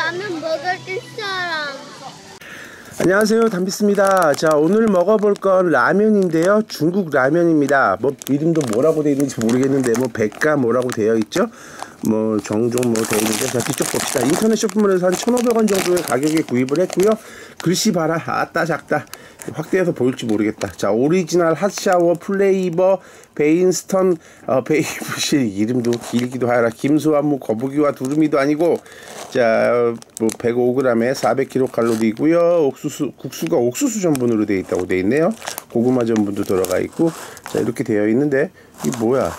라면 먹을 줄 사람. 안녕하세요, 담비스입니다. 자, 오늘 먹어볼 건 라면인데요, 중국 라면입니다. 뭐 이름도 뭐라고 되어 있는지 모르겠는데 뭐 백가 뭐라고 되어 있죠. 뭐 종종 뭐 되어 있는데, 자 뒤쪽 봅시다. 인터넷 쇼핑몰에서 한 1,500원 정도의 가격에 구입을 했고요. 글씨 봐라, 아따 작다. 확대해서 보일지 모르겠다. 자, 오리지널 핫샤워 플레이버 베인스턴 베이브실, 이름도 길기도 하라. 김소한 무 거북이와 두루미도 아니고. 자, 뭐 105g에 400kcal이고요. 옥수수, 국수가 옥수수 전분으로 되어 있다고 되어 있네요. 고구마 전분도 들어가 있고. 자, 이렇게 되어 있는데 이게 뭐야?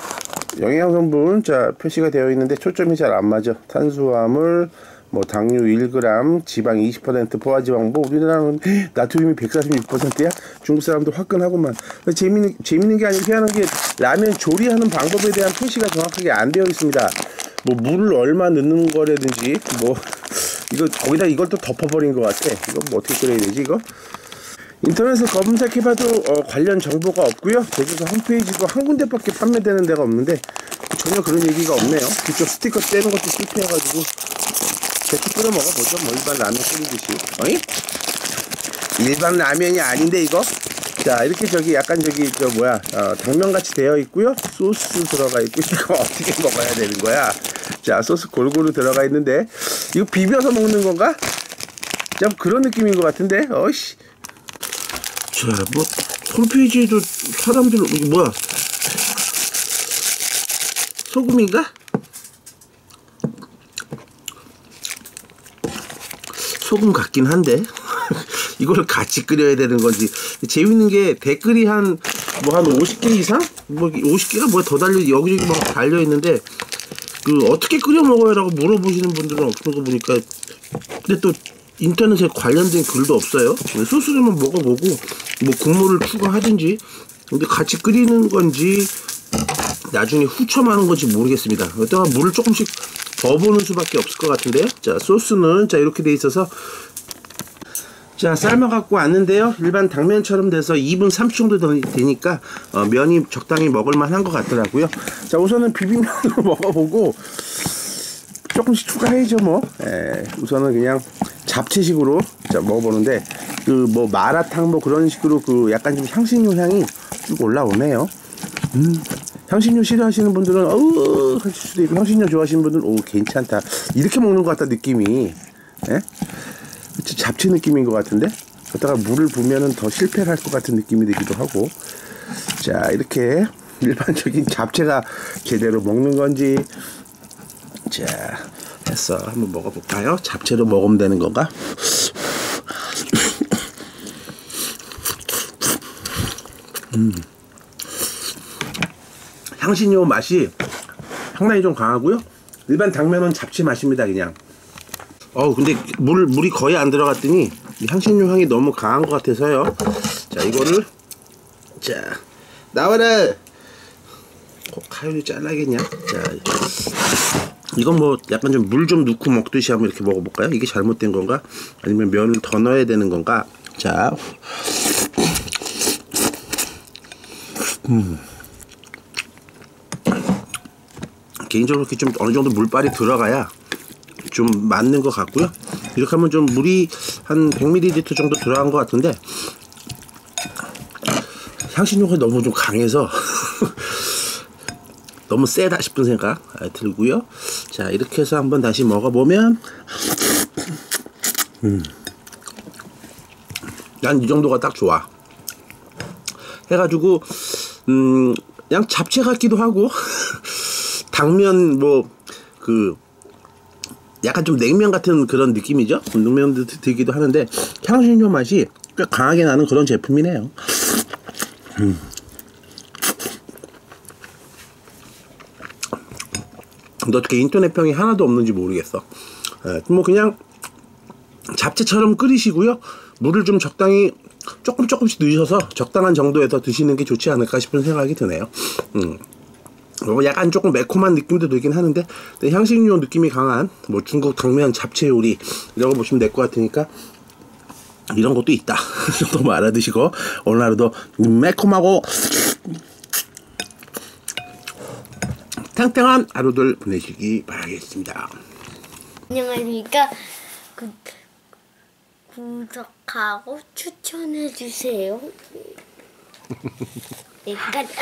영양 성분, 자 표시가 되어 있는데 초점이 잘 안 맞아. 탄수화물, 뭐 당류 1g, 지방 20%, 포화지방. 뭐 우리나라는 나트륨이 146%야? 중국 사람도 화끈하구만. 재밌는 게 아니고 희한한 게 라면 조리하는 방법에 대한 표시가 정확하게 안 되어 있습니다. 뭐 물을 얼마 넣는 거라든지, 뭐 이거 거기다 이걸 또 덮어버린 것 같아. 이거 뭐 어떻게 끓여야 되지 이거? 인터넷에 검색해봐도 관련 정보가 없고요. 제주도 홈페이지도 한 군데밖에 판매되는 데가 없는데 전혀 그런 얘기가 없네요. 그쪽 스티커 떼는 것도 실패해가지고 대충 끓여 먹어보죠. 뭐 일반 라면 끓이듯이. 어이? 일반 라면이 아닌데 이거? 자, 이렇게 저기 약간 저기 저 뭐야, 당면같이 되어 있고요. 소스 들어가 있고. 이거 어떻게 먹어야 되는 거야? 자, 소스 골고루 들어가 있는데 이거 비벼서 먹는 건가? 좀 그런 느낌인 것 같은데. 어이씨. 자, 뭐 홈페이지에도 사람들, 이게 뭐야? 소금인가? 소금 같긴 한데 이걸 같이 끓여야 되는 건지. 재밌는 게 댓글이 한 뭐 한 50개 이상? 뭐 50개가 뭐야, 더 달려, 여기저기 막 달려 있는데 그 어떻게 끓여 먹어요라고 물어보시는 분들은 없는 거 보니까. 근데 또 인터넷에 관련된 글도 없어요. 소스로만 먹어보고 뭐 국물을 추가하든지. 근데 같이 끓이는 건지 나중에 후첨하는 건지 모르겠습니다. 이따가 물을 조금씩 더 보는 수밖에 없을 것 같은데요. 자, 소스는 자 이렇게 돼 있어서, 자 삶아 갖고 왔는데요. 일반 당면처럼 돼서 2분 30 정도 되니까 면이 적당히 먹을만한 것 같더라고요. 자, 우선은 비빔면으로 먹어보고 조금씩 추가해야죠 뭐. 예, 우선은 그냥 잡채식으로 자 먹어보는데 그 뭐 마라탕 뭐 그런 식으로 그 약간 좀 향신료 향이 쭉 올라오네요. 향신료 싫어하시는 분들은 어우 하실 수도 있고, 향신료 좋아하시는 분들은 오 괜찮다 이렇게 먹는 것 같다 느낌이. 예? 잡채 느낌인 것 같은데 그러다가 물을 보면은 더 실패를 할 것 같은 느낌이 들기도 하고. 자, 이렇게 일반적인 잡채가 제대로 먹는 건지. 자, 됐어. 한번 먹어볼까요? 잡채로 먹으면 되는 건가? 향신료 맛이 상당히 좀 강하고요. 일반 당면은 잡채 맛입니다, 그냥. 근데 물이 거의 안 들어갔더니 향신료 향이 너무 강한 것 같아서요. 자, 이거를, 자, 나와라! 가위로 잘라야겠냐? 자. 이건 뭐 약간 좀 물 좀 넣고 먹듯이 한번 이렇게 먹어볼까요? 이게 잘못된 건가? 아니면 면을 더 넣어야 되는 건가? 자, 개인적으로 이렇게 좀 어느 정도 물빨이 들어가야 좀 맞는 것 같고요. 이렇게 하면 좀 물이 한 100ml 정도 들어간 것 같은데 향신료가 너무 좀 강해서 너무 세다 싶은 생각 들고요. 자, 이렇게 해서 한번 다시 먹어보면 난 이 정도가 딱 좋아 해가지고 그냥 잡채 같기도 하고 당면 뭐 그 약간 좀 냉면 같은 그런 느낌이죠. 냉면도 들기도 하는데 향신료 맛이 꽤 강하게 나는 그런 제품이네요. 근데 어떻게 인터넷 평이 하나도 없는지 모르겠어. 예, 뭐 그냥 잡채처럼 끓이시고요. 물을 좀 적당히 조금씩 넣으셔서 적당한 정도에서 드시는 게 좋지 않을까 싶은 생각이 드네요. 약간 조금 매콤한 느낌도 들긴 하는데 향신료 느낌이 강한 뭐 중국 당면 잡채 요리 이라고 보시면 될 것 같으니까 이런 것도 있다 정도 알아두시고 오늘 하루도 매콤하고 탱탱한 하루들 보내시기 바라겠습니다. 안녕하십니까. 구독하고 추천해주세요. 여기까지.